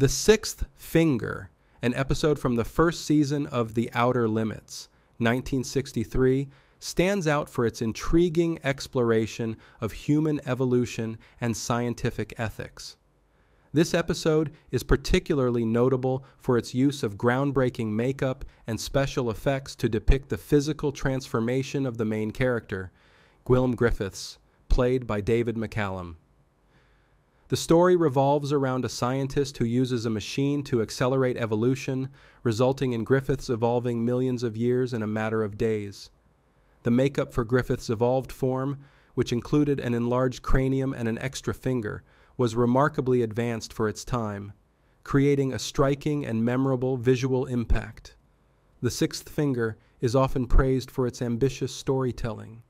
The Sixth Finger, an episode from the first season of The Outer Limits, 1963, stands out for its intriguing exploration of human evolution and scientific ethics. This episode is particularly notable for its use of groundbreaking makeup and special effects to depict the physical transformation of the main character, Gwyllim Griffiths, played by David McCallum. The story revolves around a scientist who uses a machine to accelerate evolution, resulting in Griffiths evolving millions of years in a matter of days. The makeup for Griffiths' evolved form, which included an enlarged cranium and an extra finger, was remarkably advanced for its time, creating a striking and memorable visual impact. The Sixth Finger is often praised for its ambitious storytelling,